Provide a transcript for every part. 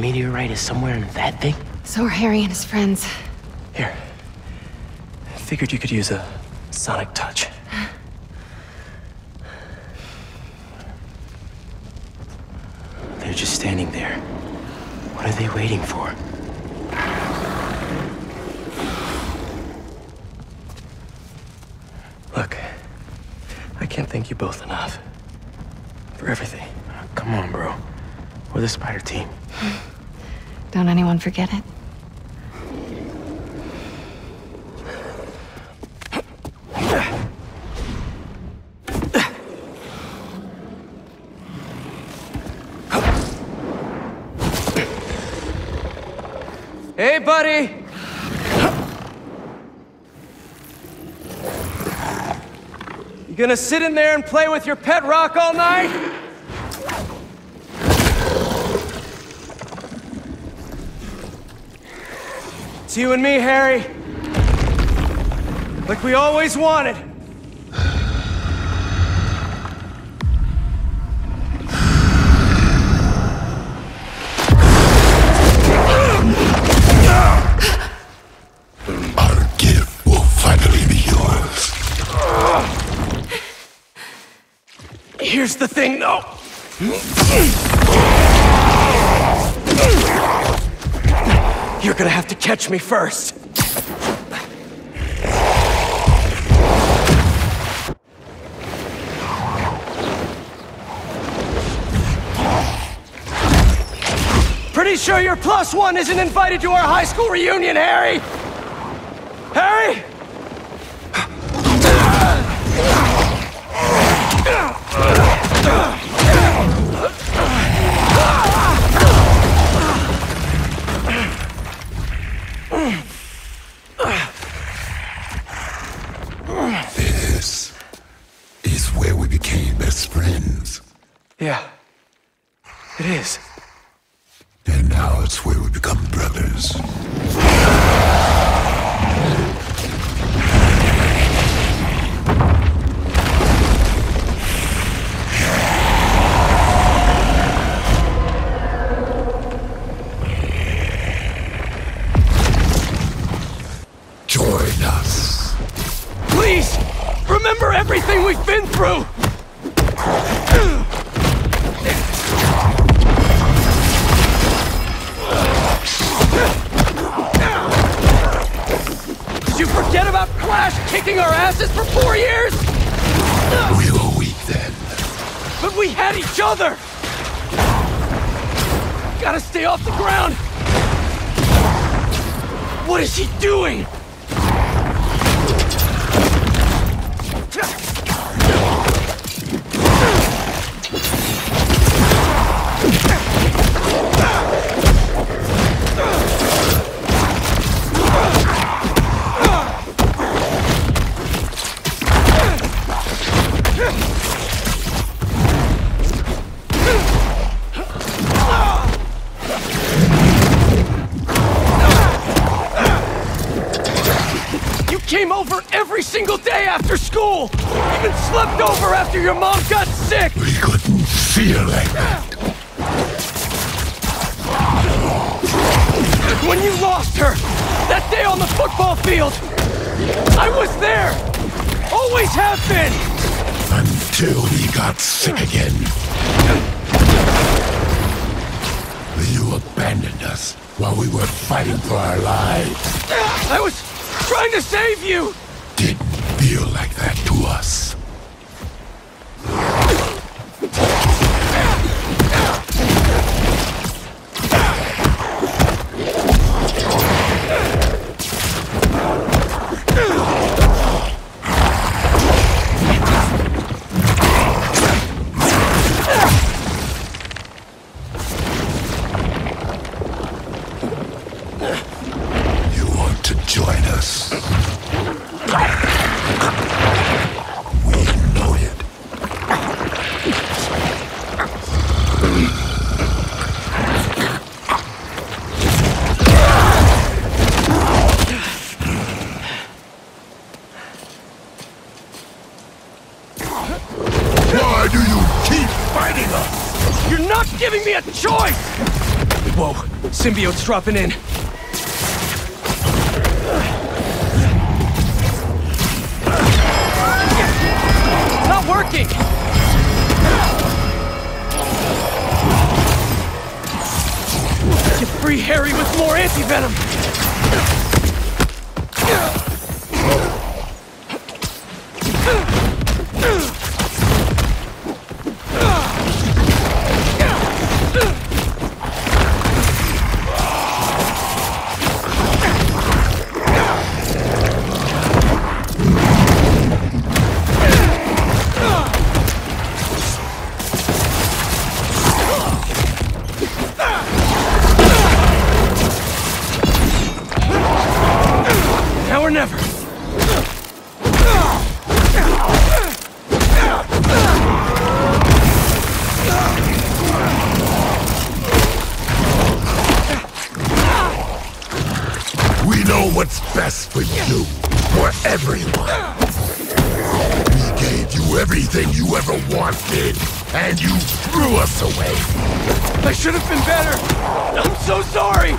meteorite is somewhere in that thing? So are Harry and his friends. Here. I figured you could use a sonic touch. They're just standing there. What are they waiting for? Look, I can't thank you both enough. For everything. Oh, come on, bro. We're the spider team. Don't anyone forget it? Hey, buddy! You gonna sit in there and play with your pet rock all night? It's you and me, Harry. Like we always wanted. Our gift will finally be yours. Here's the thing, though. You're gonna have to catch me first. Pretty sure your plus one isn't invited to our high school reunion, Harry! Harry! This is where we became best friends. Yeah, it is. And now it's where we become brothers. Join us. Please! Remember everything we've been through! Did you forget about Clash kicking our asses for 4 years? We were weak then. But we had each other! Gotta stay off the ground! What is he doing? Came over every single day after school! Even slept over after your mom got sick! We couldn't feel like that. When you lost her, that day on the football field, I was there! Always have been! Until we got sick again. You abandoned us while we were fighting for our lives. I was trying to save you! Didn't feel like that to us. Join us. We know it. Why do you keep fighting us? You're not giving me a choice! Whoa, symbiote's dropping in. Not working! Get free Harry with more anti-venom! What's best for you, for everyone. We gave you everything you ever wanted, and you threw us away. I should have been better. I'm so sorry.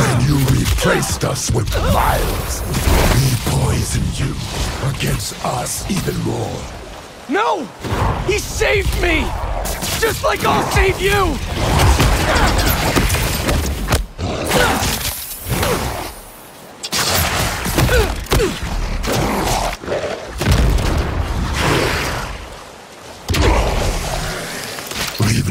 And you replaced us with vials. We poisoned you against us even more. No! He saved me! Just like I'll save you!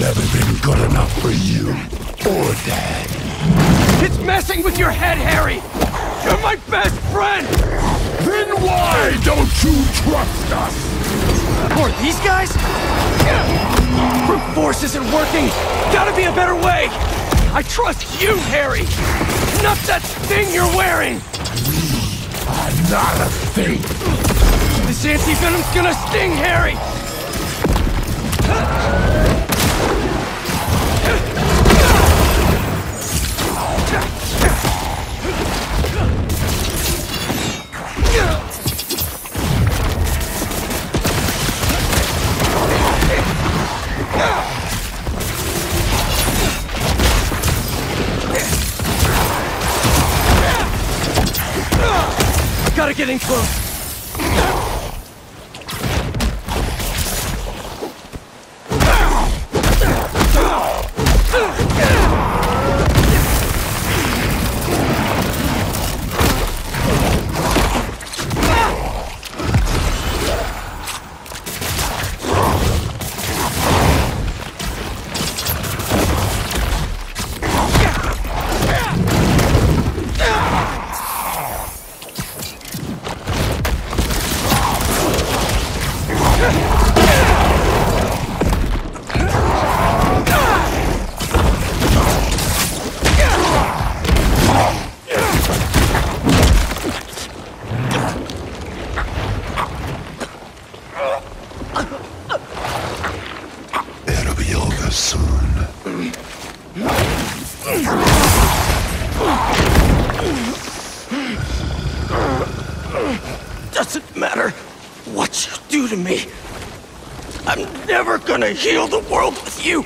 Never been good enough for you or Dad. It's messing with your head, Harry! You're my best friend! Then why don't you trust us? Or these guys? Brute force isn't working! Gotta be a better way! I trust you, Harry! Not that thing you're wearing! We are not a thing! This anti-venom's gonna sting, Harry! Gotta get in close. Doesn't matter what you do to me. I'm never gonna heal the world with you.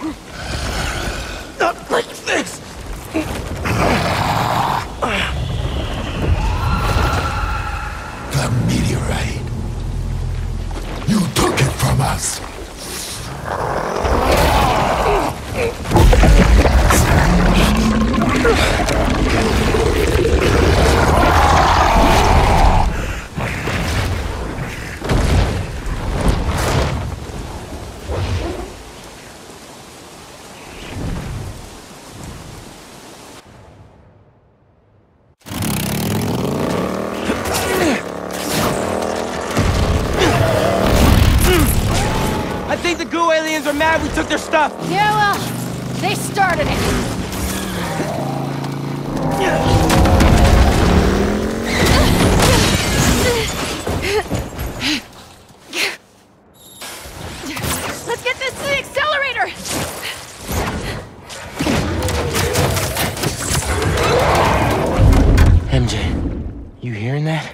Not like this. The meteorite. You took it from us. Aliens are mad we took their stuff. Yeah, well, they started it. Let's get this to the accelerator. MJ, you hearing that?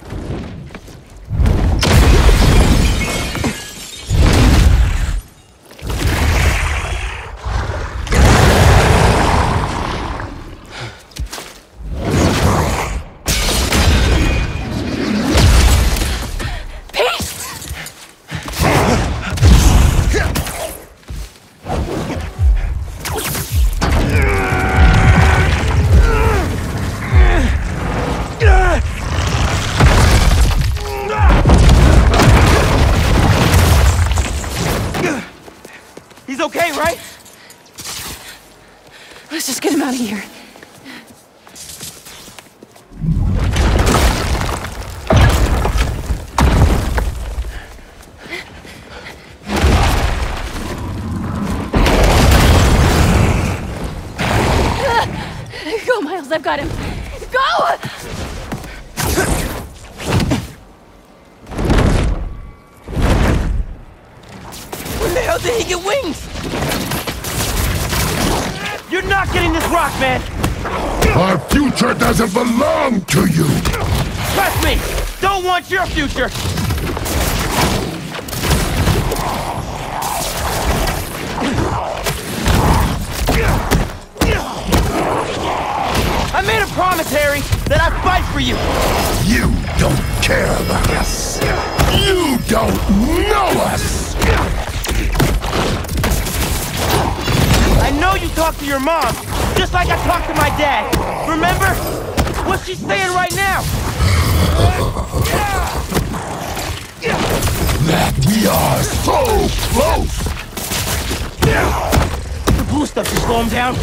Let's just get him out of here. Go, Miles, I've got him. Go! When the hell did he get wings? You're not getting this rock, man! Our future doesn't belong to you! Trust me! Don't want your future! I made a promise, Harry, that I'd fight for you! You don't care about us! You don't know us! I know you talked to your mom, just like I talked to my dad. Remember? What's she saying right now? That we are so close! The blue stuff should slow him down.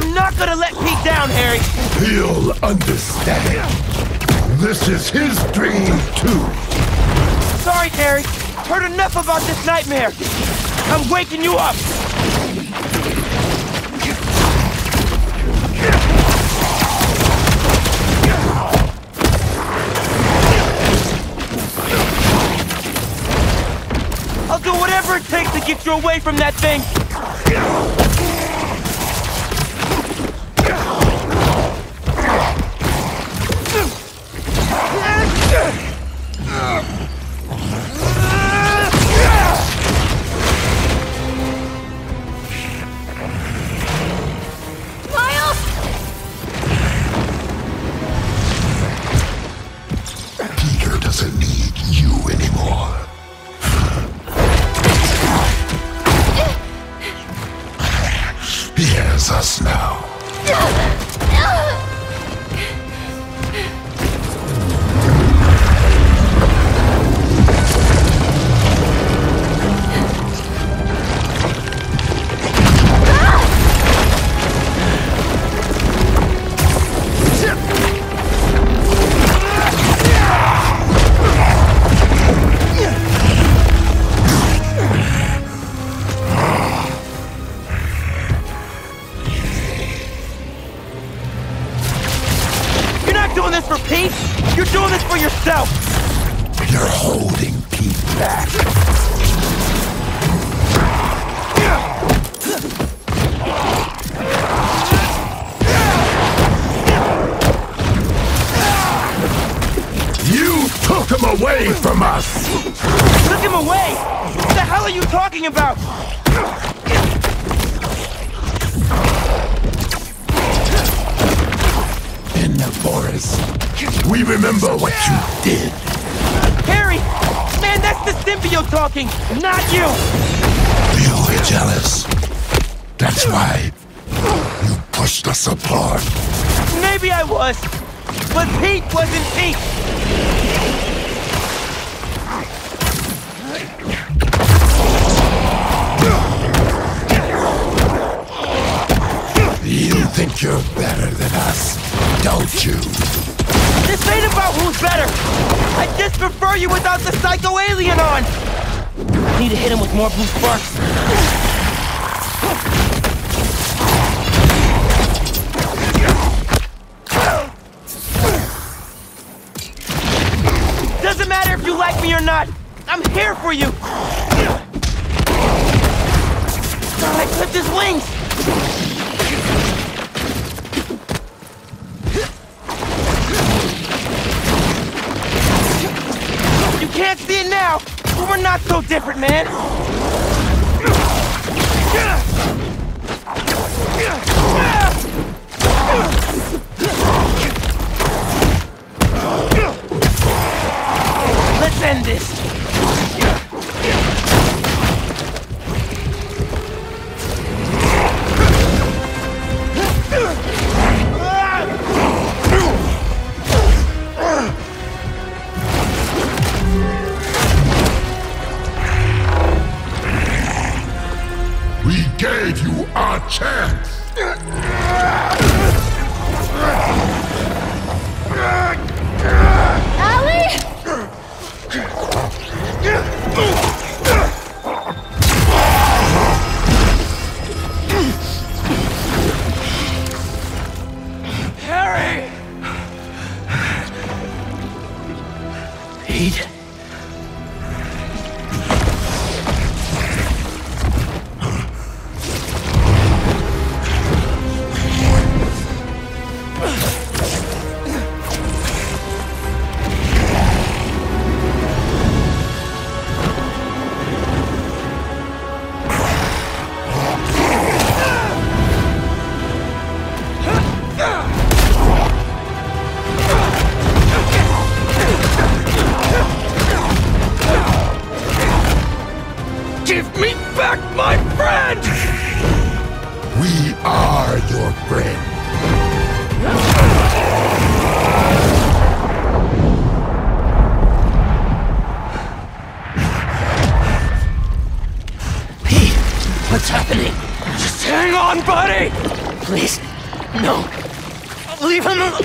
I'm not gonna let Pete down, Harry. He'll understand. This is his dream, too. Sorry, Harry. Heard enough about this nightmare. I'm waking you up. I'll do whatever it takes to get you away from that thing. Not you! You were jealous. That's why you pushed us apart. Maybe I was, but Pete wasn't Pete. You think you're better than us, don't you? This ain't about who's better. I just prefer you without the psycho alien on. I need to hit him with more blue sparks. Doesn't matter if you like me or not. I'm here for you. I clipped his wings. You can't see it now. We're not so different, man! Let's end this! Symbiote. Give me back my friend! We are your friend. Pete, what's happening? Just hang on, buddy! Please, no. Leave him alone.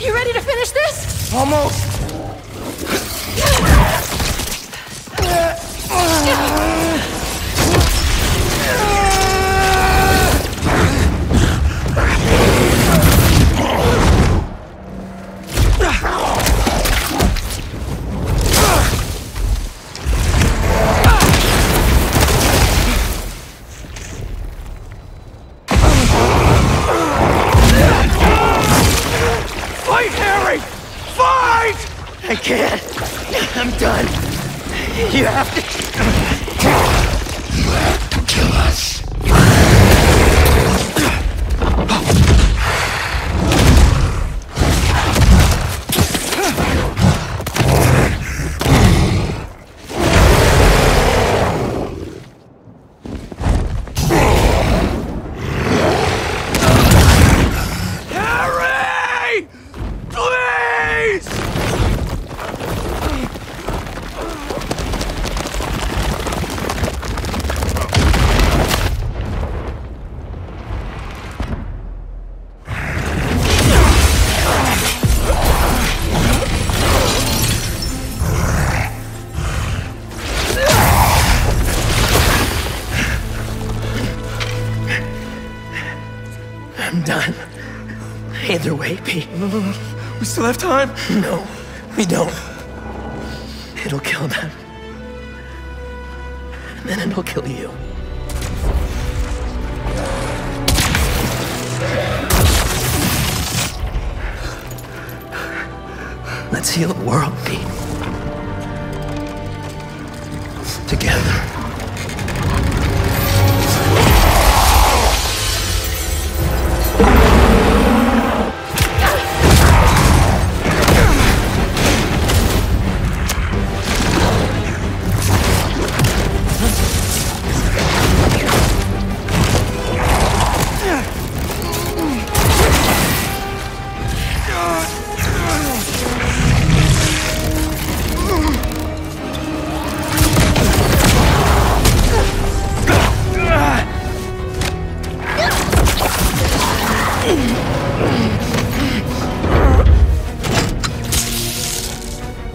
You ready to finish this? Almost. I can't. I'm done. You have to... You have to kill us. I'm done. Either way, Pete. We still have time? No, we don't. It'll kill them. And then it'll kill you. Let's heal the world, Pete. Together.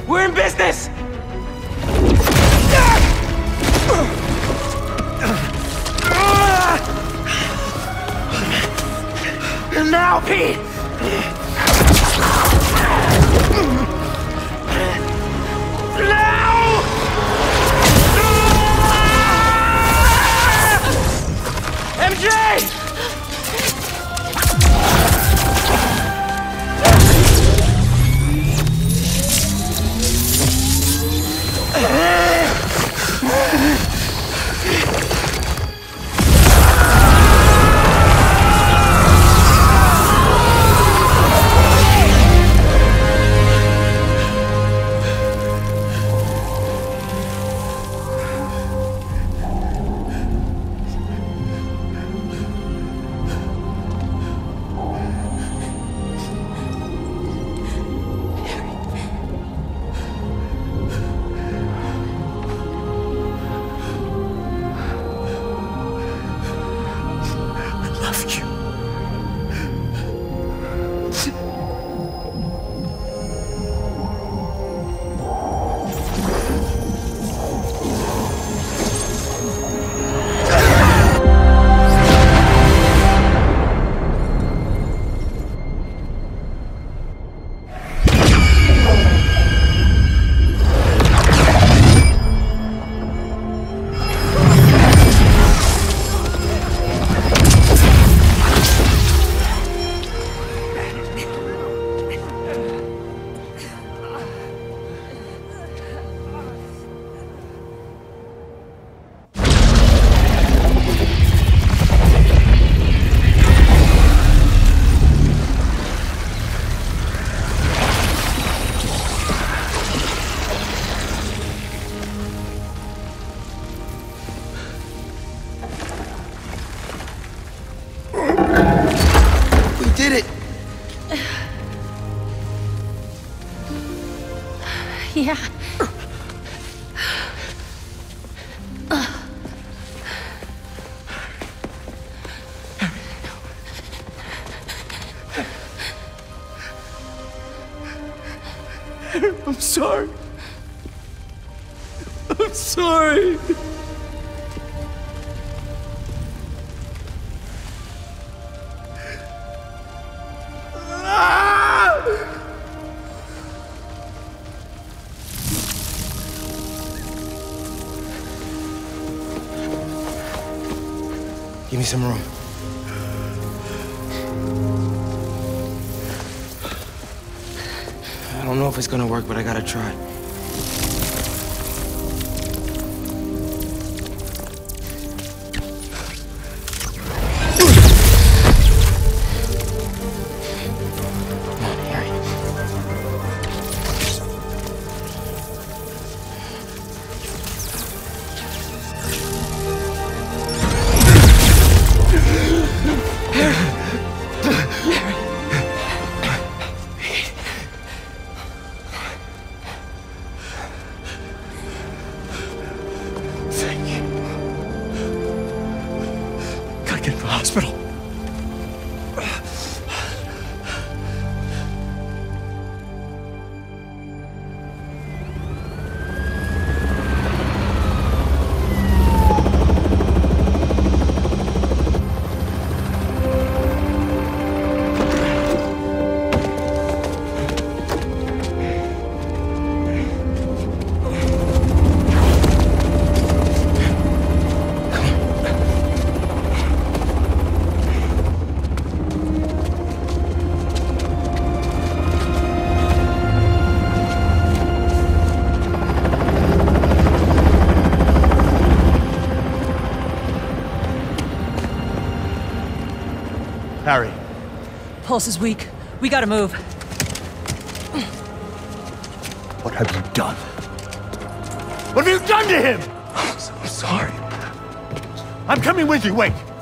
We're in business! And now, Pete! Now! MJ! Yeah. I'm sorry. I'm sorry. Give me some room. I don't know if it's gonna work, but I gotta try. Hospital. Harry. Pulse is weak. We gotta move. What have you done? What have you done to him? I'm so sorry. I'm coming with you, wait!